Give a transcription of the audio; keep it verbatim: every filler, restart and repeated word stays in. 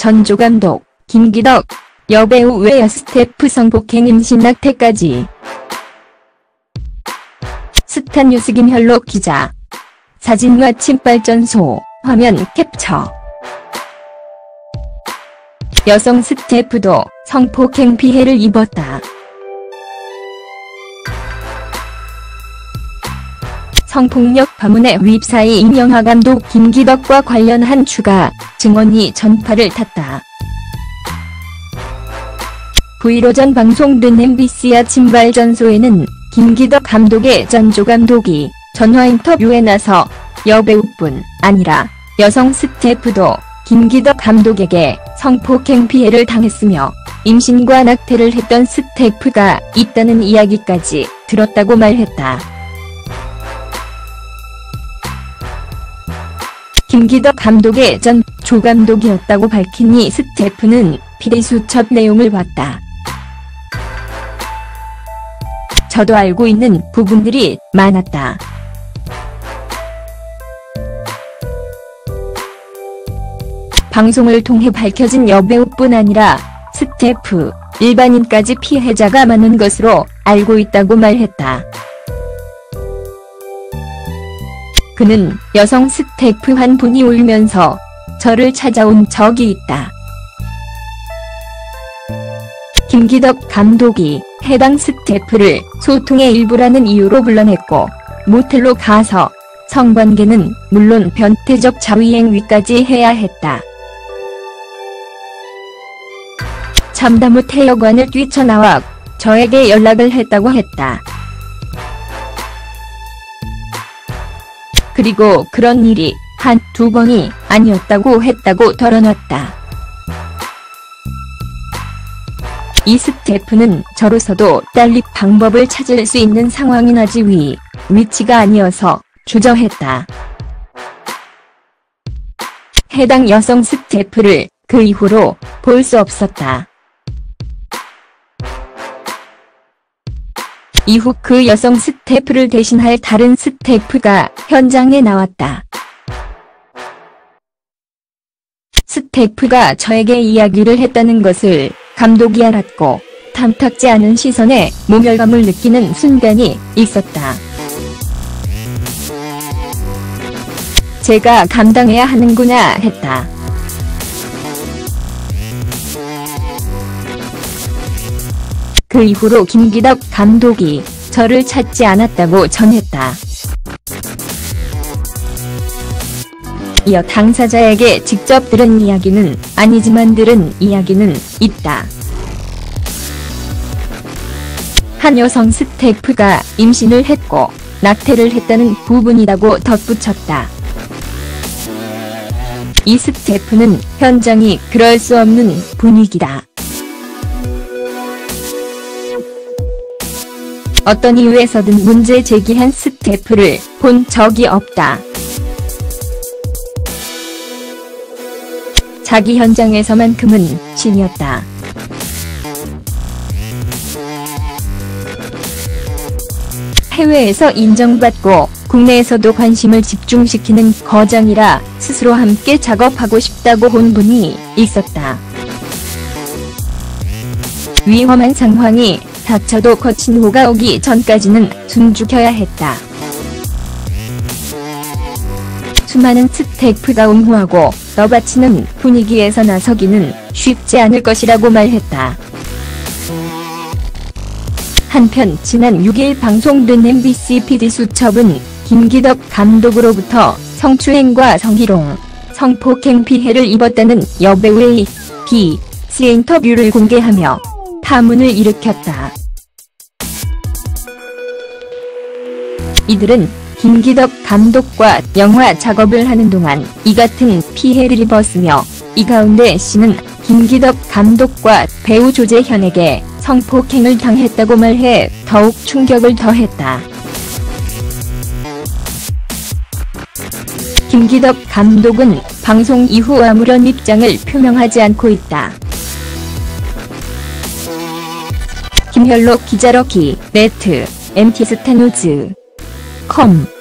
전조 감독, 김기덕, 여배우 외야 스태프 성폭행 임신 낙태까지. 스타 뉴스 김현록 기자. 사진과 침발 전소, 화면 캡처. 여성 스태프도 성폭행 피해를 입었다. 성폭력 파문에 휩싸이 임영하 감독 김기덕과 관련한 추가 증언이 전파를 탔다. 브이로 전 방송된 엠비씨 아침발 전소에는 김기덕 감독의 전조 감독이 전화 인터뷰에 나서 여배우뿐 아니라 여성 스태프도 김기덕 감독에게 성폭행 피해를 당했으며 임신과 낙태를 했던 스태프가 있다는 이야기까지 들었다고 말했다. 김기덕 감독의 전 조 감독이었다고 밝힌 이 스태프는 피디수첩 내용을 봤다. 저도 알고 있는 부분들이 많았다. 방송을 통해 밝혀진 여배우뿐 아니라 스태프, 일반인까지 피해자가 많은 것으로 알고 있다고 말했다. 그는 여성 스태프 한 분이 울면서 저를 찾아온 적이 있다. 김기덕 감독이 해당 스태프를 소통의 일부라는 이유로 불러냈고 모텔로 가서 성관계는 물론 변태적 자위행위까지 해야 했다. 잠다못 해여관을 뛰쳐나와 저에게 연락을 했다고 했다. 그리고 그런 일이 한두 번이 아니었다고 했다고 털어놨다. 이 스태프는 저로서도 딸립 방법을 찾을 수 있는 상황이 나지 위, 위치가 아니어서 주저했다. 해당 여성 스태프를 그 이후로 볼 수 없었다. 이후 그 여성 스태프를 대신할 다른 스태프가 현장에 나왔다. 스태프가 저에게 이야기를 했다는 것을 감독이 알았고 탐탁지 않은 시선에 모멸감을 느끼는 순간이 있었다. 제가 감당해야 하는구나 했다. 그 이후로 김기덕 감독이 저를 찾지 않았다고 전했다. 이어 당사자에게 직접 들은 이야기는 아니지만 들은 이야기는 있다. 한 여성 스태프가 임신을 했고 낙태를 했다는 부분이라고 덧붙였다. 이 스태프는 현장이 그럴 수 없는 분위기다. 어떤 이유에서든 문제 제기한 스태프를 본 적이 없다. 자기 현장에서만큼은 신이었다. 해외에서 인정받고 국내에서도 관심을 집중시키는 거장이라 스스로 함께 작업하고 싶다고 본 분이 있었다. 위험한 상황이 닥쳐도 거친 호가 오기 전까지는 숨죽여야 했다. 수많은 스태프가 옹호하고 떠받치는 분위기에서 나서기는 쉽지 않을 것이라고 말했다. 한편 지난 육 일 방송된 엠비씨 피디수첩은 김기덕 감독으로부터 성추행과 성희롱, 성폭행 피해를 입었다는 여배우의 비 씨 인터뷰를 공개하며 파문을 일으켰다. 이들은 김기덕 감독과 영화 작업을 하는 동안 이 같은 피해를 입었으며 이 가운데 씨는 김기덕 감독과 배우 조재현에게 성폭행을 당했다고 말해 더욱 충격을 더했다. 김기덕 감독은 방송 이후 아무런 입장을 표명하지 않고 있다. 김현록 기자러기 네트 엠티 스타뉴즈 닷컴